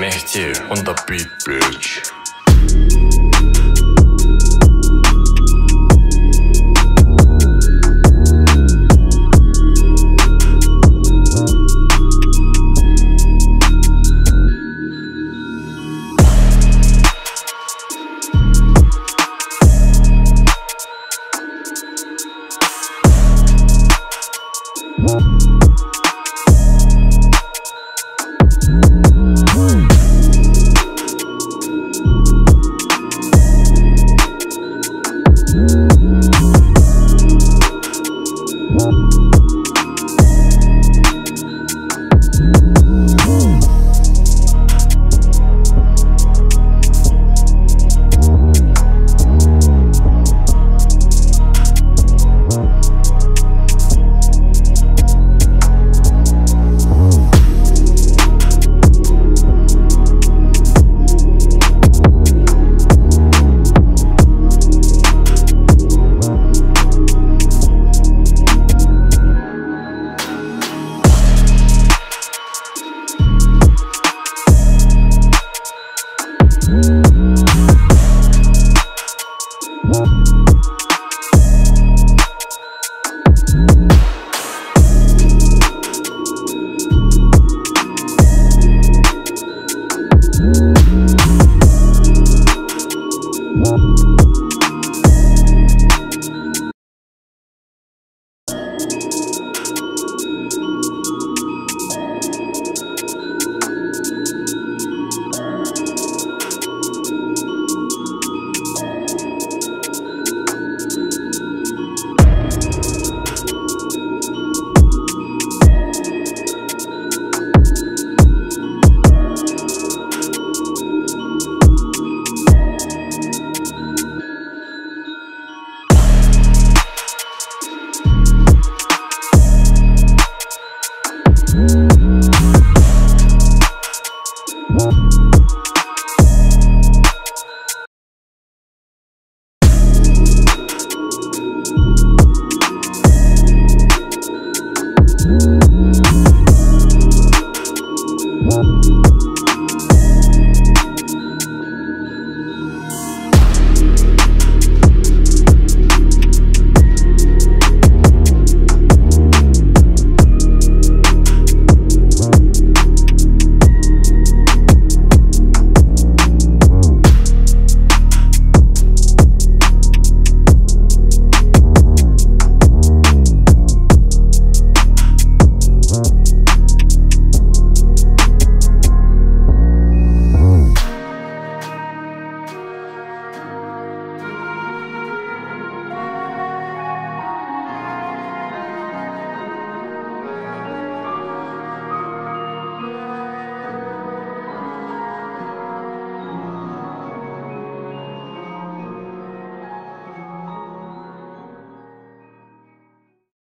Mehti on the beat, bitch.